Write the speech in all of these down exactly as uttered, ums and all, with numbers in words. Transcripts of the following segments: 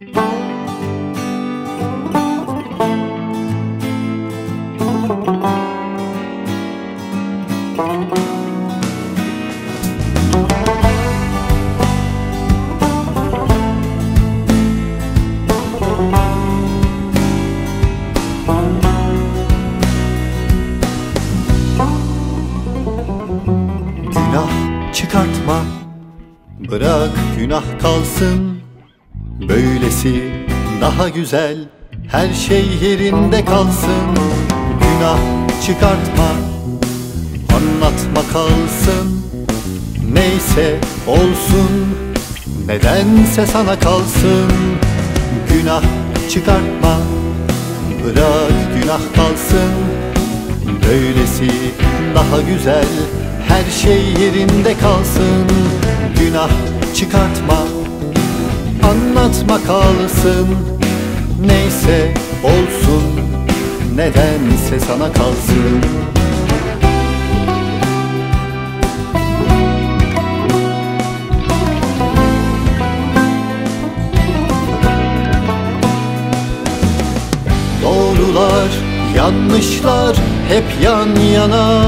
Günah çıkartma, bırak günah kalsın. Böylesi daha güzel, her şey yerinde kalsın. Günah çıkartma, anlatma kalsın. Neyse olsun, nedense sana kalsın. Günah çıkartma, bırak günah kalsın. Böylesi daha güzel, her şey yerinde kalsın. Günah çıkartma, anlatma kalsın. Neyse olsun, nedense sana kalsın. Doğrular, yanlışlar hep yan yana.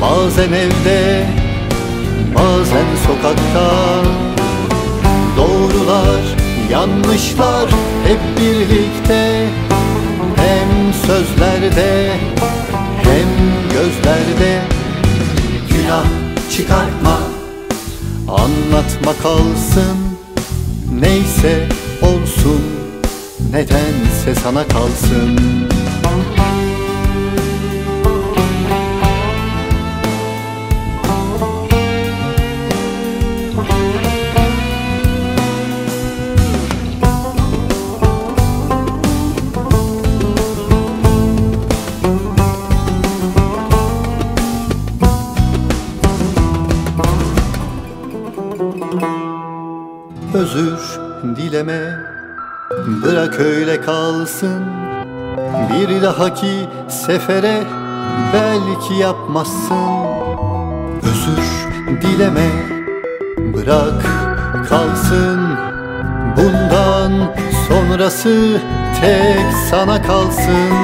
Bazen evde, bazen sokakta. Doğrular, yanlışlar hep birlikte. Hem sözlerde, hem gözlerde. Günah çıkartma, anlatma kalsın. Neyse olsun, nedense sana kalsın. Özür dileme, bırak öyle kalsın. Bir dahaki sefere belki yapmazsın. Özür dileme, bırak kalsın. Bundan sonrası tek sana kalsın.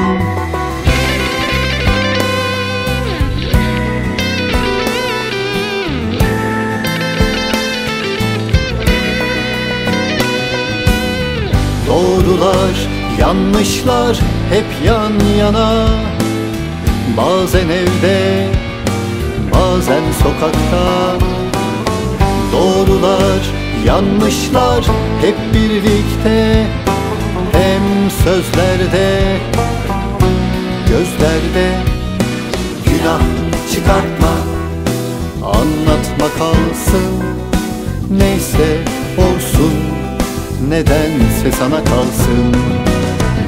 Doğrular, yanlışlar hep yan yana. Bazen evde, bazen sokakta. Doğrular, yanlışlar hep birlikte. Hem sözlerde, gözlerde. Günah çıkartma, anlatma kalsın. Neyse olsun, nedense sana kalsın.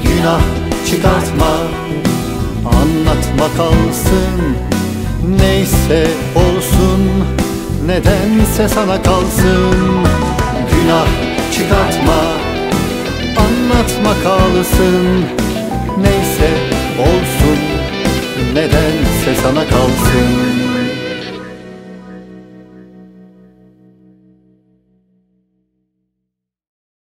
Günah çıkartma, anlatma kalsın. Neyse olsun, nedense sana kalsın. Günah çıkartma, anlatma kalsın. Neyse olsun, nedense sana kalsın.